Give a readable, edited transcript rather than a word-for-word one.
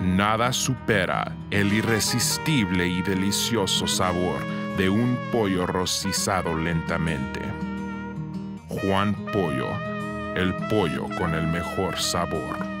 Nada supera el irresistible y delicioso sabor de un pollo rostizado lentamente. Juan Pollo, el pollo con el mejor sabor.